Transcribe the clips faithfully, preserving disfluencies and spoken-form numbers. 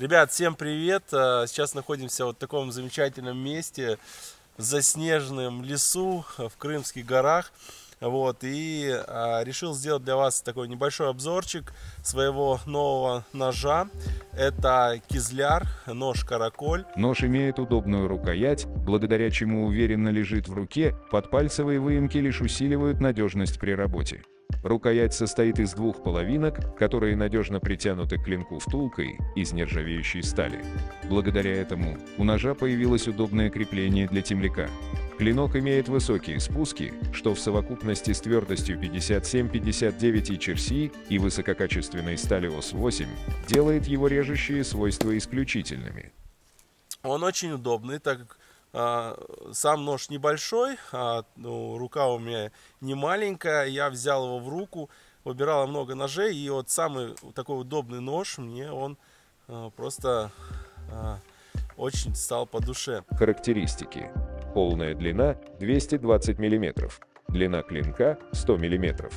Ребят, всем привет! Сейчас находимся вот в таком замечательном месте, в заснеженном лесу, в Крымских горах. Вот, и решил сделать для вас такой небольшой обзорчик своего нового ножа. Это Кизляр, нож-караколь. Нож имеет удобную рукоять, благодаря чему уверенно лежит в руке, подпальцевые выемки лишь усиливают надежность при работе. Рукоять состоит из двух половинок, которые надежно притянуты к клинку втулкой из нержавеющей стали. Благодаря этому у ножа появилось удобное крепление для темляка. Клинок имеет высокие спуски, что в совокупности с твердостью пятьдесят семь — пятьдесят девять и черси и высококачественной стали О С восемь делает его режущие свойства исключительными. Он очень удобный, так как сам нож небольшой, а, ну, рука у меня не маленькая, я взял его в руку, выбирал много ножей, и вот самый такой удобный нож мне он а, просто а, очень стал по душе. Характеристики. Полная длина двести двадцать миллиметров, длина клинка сто миллиметров,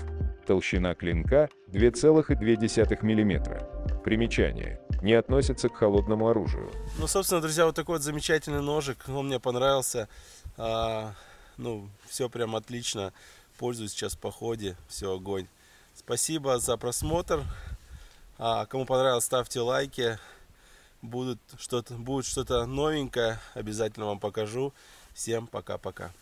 толщина клинка две целых две десятых миллиметра. Примечание. Не относится к холодному оружию. Ну, собственно, друзья, вот такой вот замечательный ножик. Он мне понравился. А, ну, все прям отлично. Пользуюсь сейчас в походе. Все, огонь. Спасибо за просмотр. А, кому понравилось, ставьте лайки. Будет что-то, будет что-то новенькое. Обязательно вам покажу. Всем пока-пока.